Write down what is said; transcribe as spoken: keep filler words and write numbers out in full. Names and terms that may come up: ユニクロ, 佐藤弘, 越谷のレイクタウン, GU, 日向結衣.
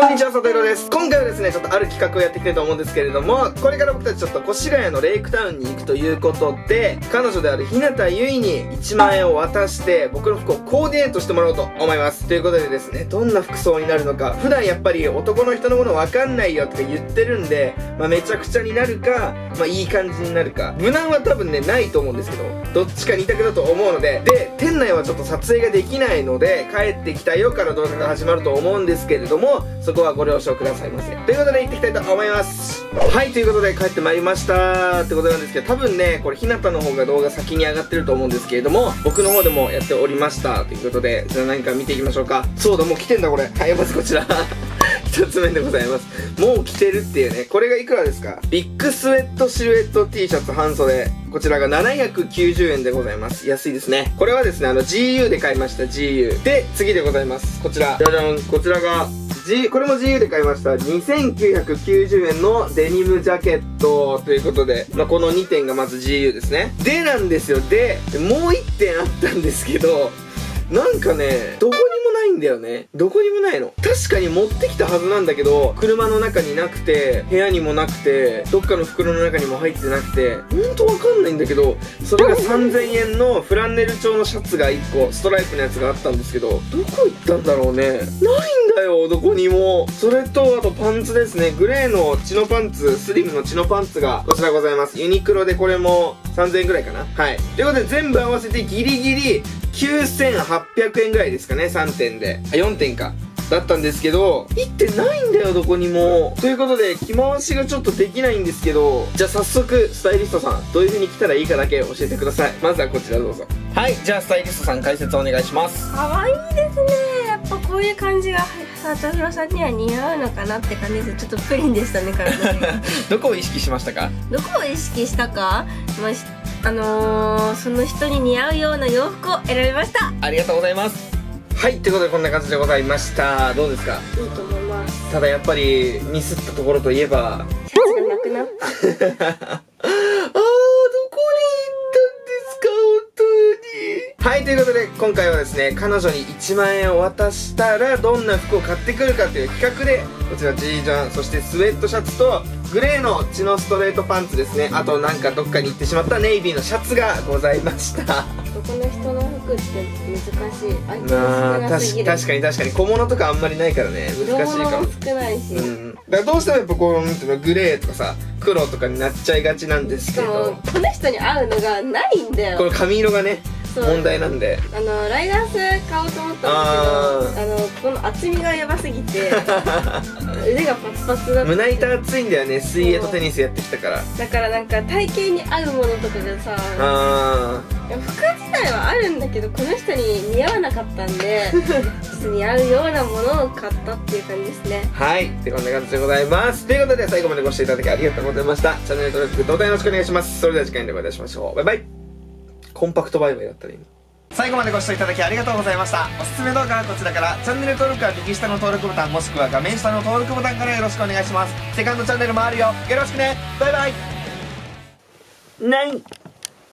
こんにちは、佐藤弘です。今回はですね、ちょっとある企画をやっていきたいと思うんですけれども、これから僕たちちょっと越谷のレイクタウンに行くということで、彼女である日向ゆいにいちまんえんを渡して、僕の服をコーディネートしてもらおうと思います。ということでですね、どんな服装になるのか、普段やっぱり男の人のものわかんないよって言ってるんで、まあめちゃくちゃになるか、まあいい感じになるか、無難は多分ね、ないと思うんですけど、どっちかに択だと思うので、で、店内はちょっと撮影ができないので、帰ってきたよから動画が始まると思うんですけれども、そこはご了承くださいませ。ということで行ってきたいと思います。はい、ということで帰ってまいりましたってことなんですけど、多分ねこれ日向の方が動画先に上がってると思うんですけれども、僕の方でもやっておりましたということで、じゃあ何か見ていきましょうか。そうだ、もう来てんだこれ。はい、まずこちらひとつめでございます。もう着てるっていうね。これがいくらですか。ビッグスウェットシルエット T シャツ半袖、こちらがななひゃくきゅうじゅうえんでございます。安いですね。これはですね、あの ジーユー で買いました。 ジーユー で次でございます。こちら、じゃじゃん。こちらが G、 これも ジーユー で買いました。にせんきゅうひゃくきゅうじゅうえんのデニムジャケットということで、まあ、このにてんがまず ジーユー ですね。でなんですよ。でもういってんあったんですけど、なんかねどこにないんだよね。どこにもないの。確かに持ってきたはずなんだけど、車の中になくて、部屋にもなくて、どっかの袋の中にも入ってなくて、ほんとわかんないんだけど、それがさんぜんえんのフランネル調のシャツがいっこ、ストライプのやつがあったんですけど、どこ行ったんだろうね。ないんだよ、どこにも。それとあとパンツですね。グレーのチノパンツ、スリムのチノパンツがこちらございます。ユニクロでこれもさんぜんえんぐらいかな。はい。ということで全部合わせてギリギリきゅうせんはっぴゃくえんぐらいですかね。さんてんで、あ、よんてんかだったんですけど、いってんないんだよどこにも。ということで着回しがちょっとできないんですけど、じゃあ早速スタイリストさんどういう風に着たらいいかだけ教えてください。まずはこちらどうぞ。はい、じゃあスタイリストさん解説お願いします。かわいいですね。やっぱこういう感じが佐藤さんには似合うのかなって感じです。ちょっとプリンでしたね体がどこを意識しましたか。どこを意識したか、まあしあのー、その人に似合うような洋服を選びました。ありがとうございます。はい、ということでこんな感じでございました。どうですか。いいと思います。ただやっぱりミスったところといえばシャツがなくなったああ、どこに行ったんですか本当に。はい、ということで今回はですね、彼女にいちまんえんを渡したらどんな服を買ってくるかという企画で、こちらジージャン、そしてスウェットシャツとグレーの血のストレートパンツですね。あとなんかどっかに行ってしまったネイビーのシャツがございました。男の人の服って難しい。相手が少なすぎる。確かに確かに小物とかあんまりないからね、難しいかも。少ないし、うん、だからどうしてもやっぱこうなんていうの、グレーとかさ黒とかになっちゃいがちなんですけど、この人に合うのがないんだよ。この髪色がね問題なんで、あのライダース買おうと思ったんですけど、あのこの厚みがやばすぎて腕がパツパツだった。胸板厚いんだよね、水泳とテニスやってきたから。だからなんか体型に合うものとかがさ、あ服自体はあるんだけどこの人に似合わなかったんで似合うようなものを買ったっていう感じですね。はい、ってこんな感じでございます。ということで最後までご視聴いただきありがとうございました。チャンネル登録どうぞよろしくお願いします。それでは次回の動画でお会いしましょう。バイバイ。コンパクトバイバイだったら今。最後までご視聴いただきありがとうございました。おすすめ動画はこちらから、チャンネル登録は右下の登録ボタン、もしくは画面下の登録ボタンからよろしくお願いします。セカンドチャンネルもあるよ。よろしくね。バイバイ。ない。